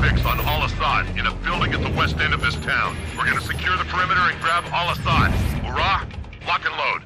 Fix on Al-Asad in a building at the west end of this town. We're gonna secure the perimeter and grab Al-Asad. Hoorah! Lock and load.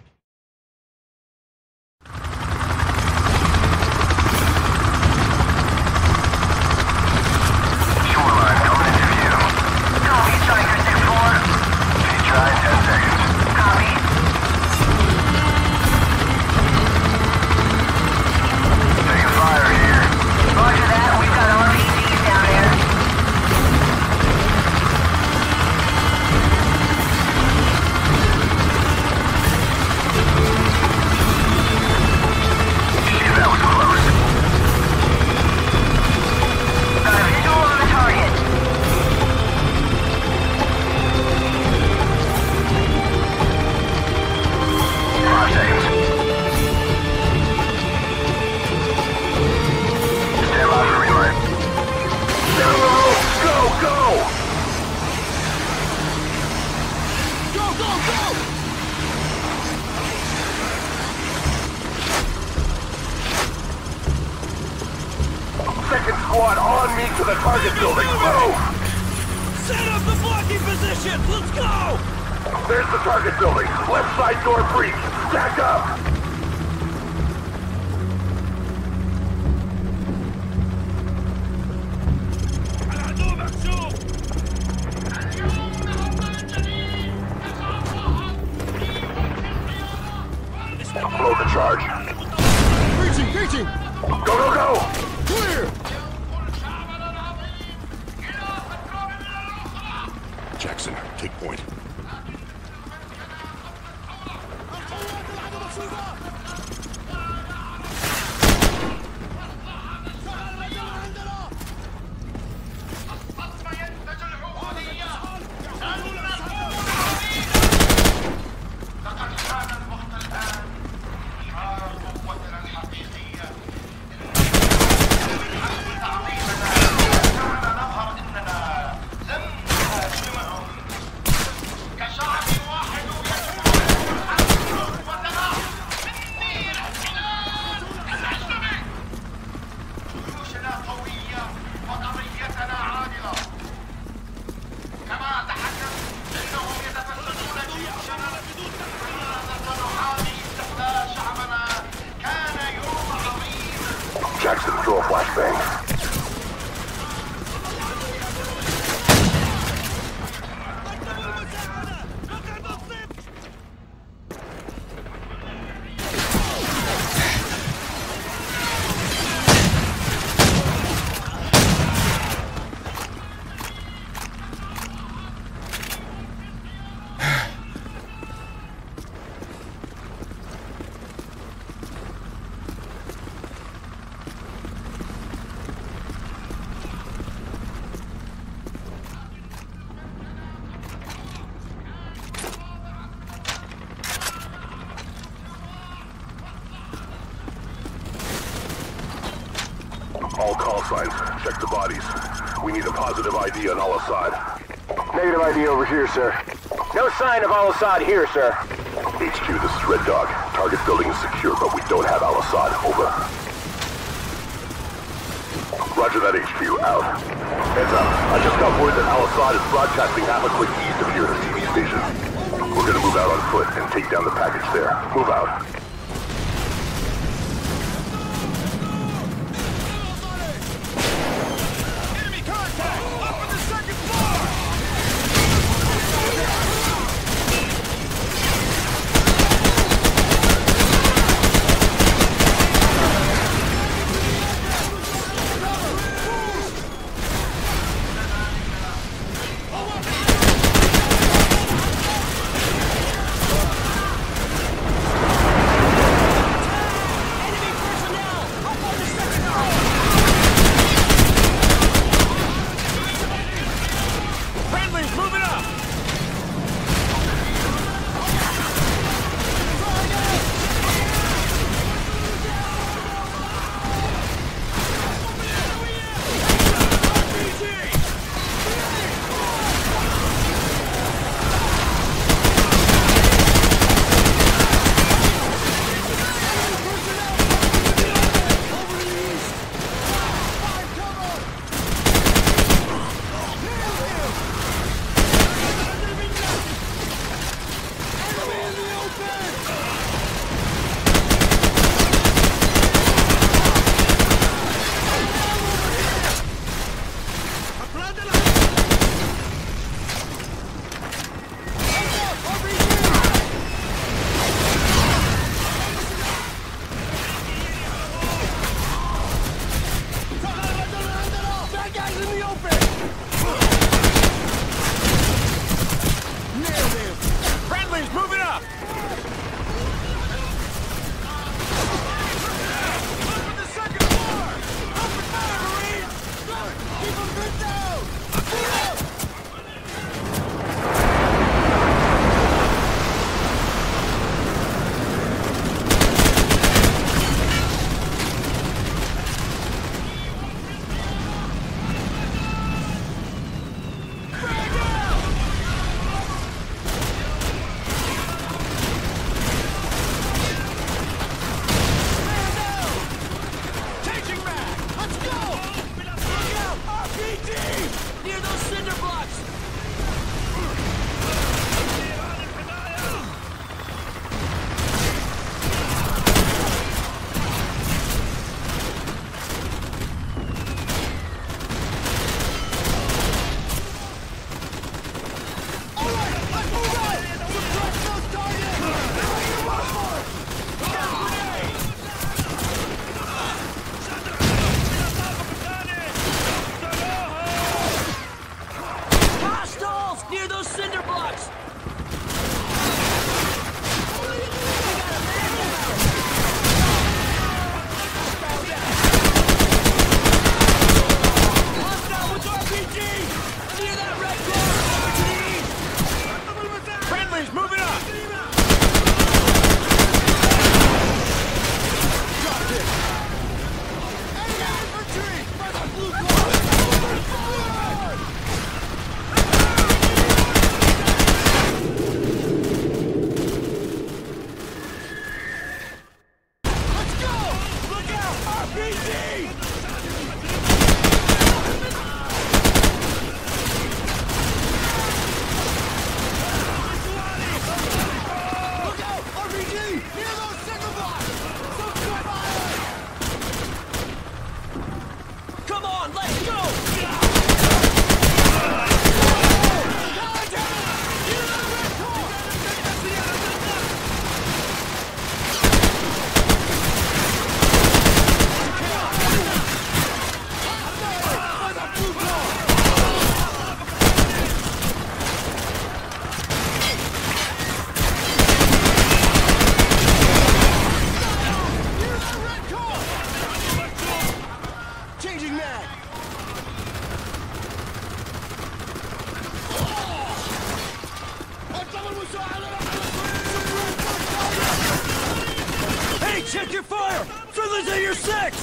Second squad on me to the target building. Move! Set up the blocking position! Let's go! There's the target building. Left side door breach. Stack up! Blow the charge. Breaching! Breaching! Go, go, go! Clear! Jackson, take point. Jackson, throw a flashbang. All call signs. Check the bodies. We need a positive ID on Al-Asad. Negative ID over here, sir. No sign of Al-Asad here, sir. HQ, this is Red Dog. Target building is secure, but we don't have Al-Asad. Over. Roger that, HQ. Out. Heads up. I just got word that Al-Asad is broadcasting half-a-click east of here to TV station. We're gonna move out on foot and take down the package there. Move out. Near those cinder blocks! Check your fire! Friendly's at your 6!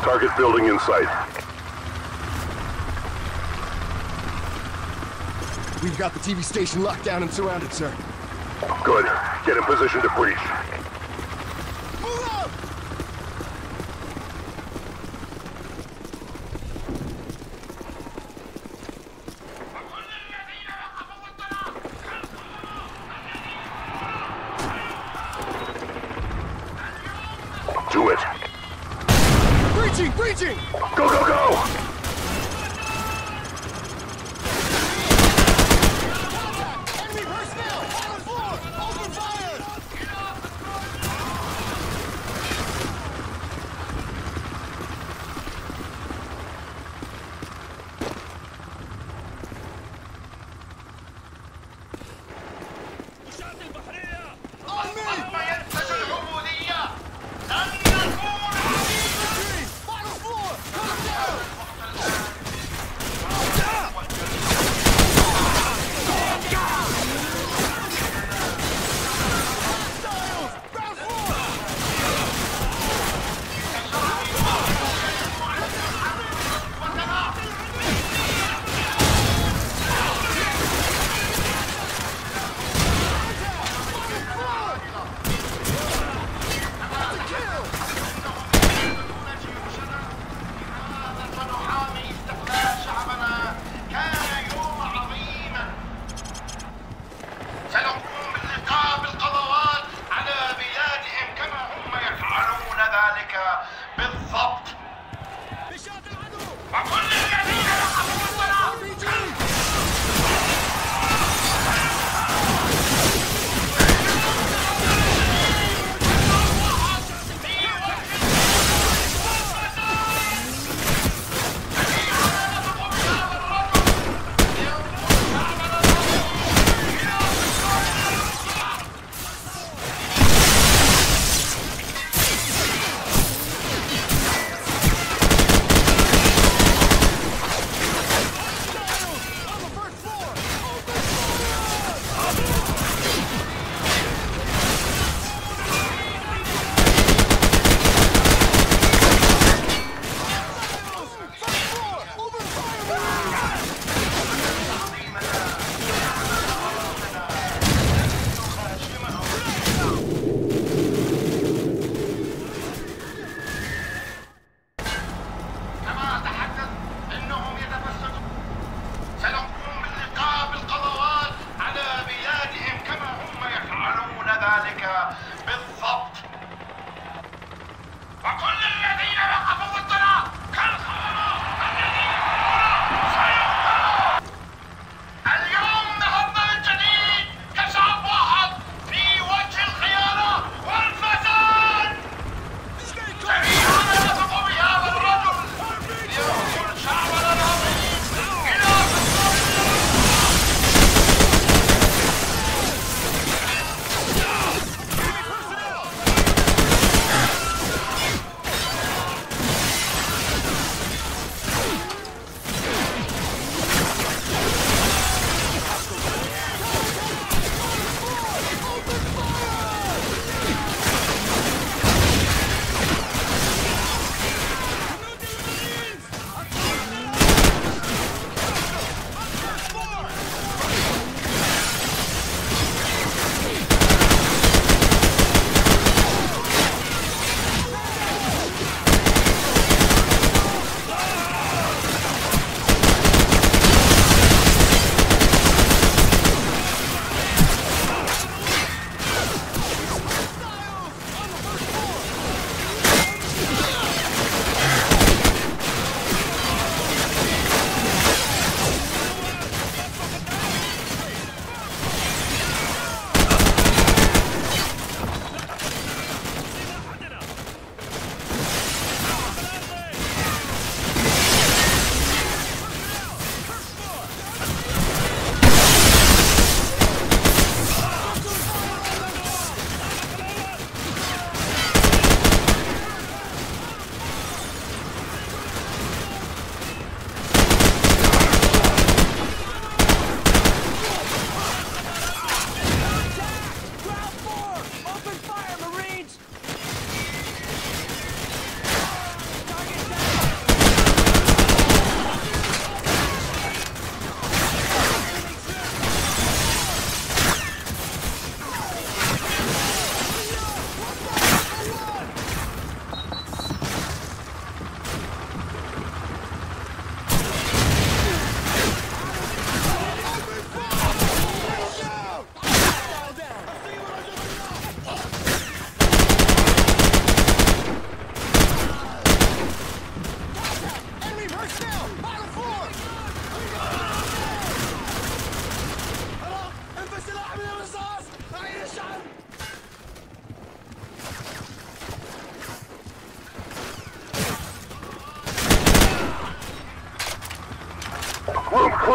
Target building in sight. We've got the TV station locked down and surrounded, sir. Good. Get in position to breach. Move up! Do it. Breaching! Breaching! Go, go, go!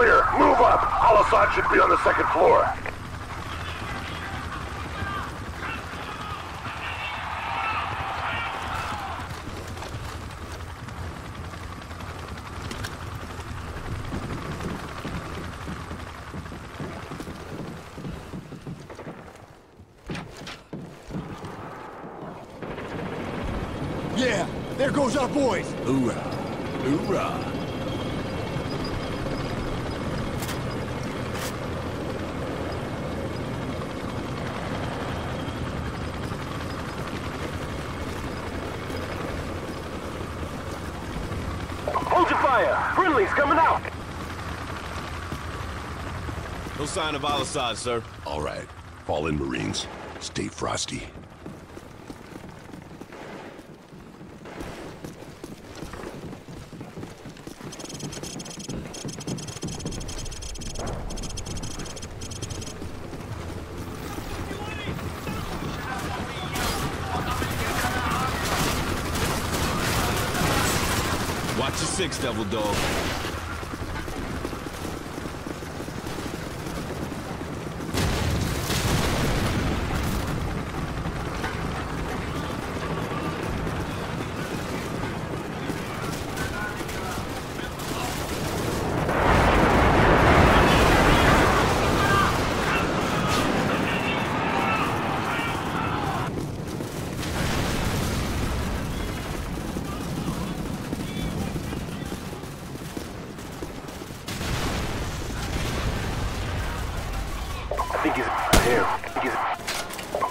clear. Move up. Al-Asad should be on the second floor. Yeah, there goes our boys. Hoorah, hoorah. Hold your fire. Friendly's coming out. No sign of Al-Asad, sir. All right. Fall in, Marines. Stay frosty. Watch your six, Devil Dog.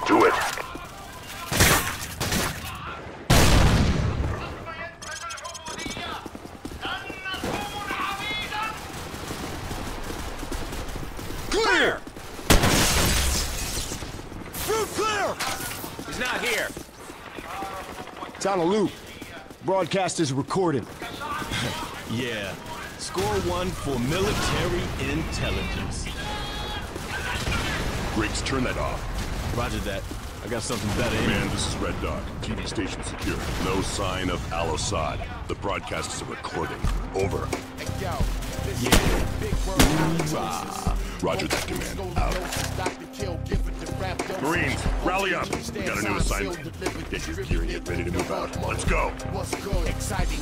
Do it. Clear! Route clear! He's not here. It's on a loop. Broadcast is recorded. Yeah. Score one for military intelligence. Briggs, turn that off. Roger that. I got something better in. Man, this is Red Dog. TV station secure. No sign of Al-Asad. The broadcast is a recording. Over. Yeah. Roger that command. Out. Marines, rally up. We got a new assignment. Get your gear and get ready to move out. Let's go. What's good? Exciting.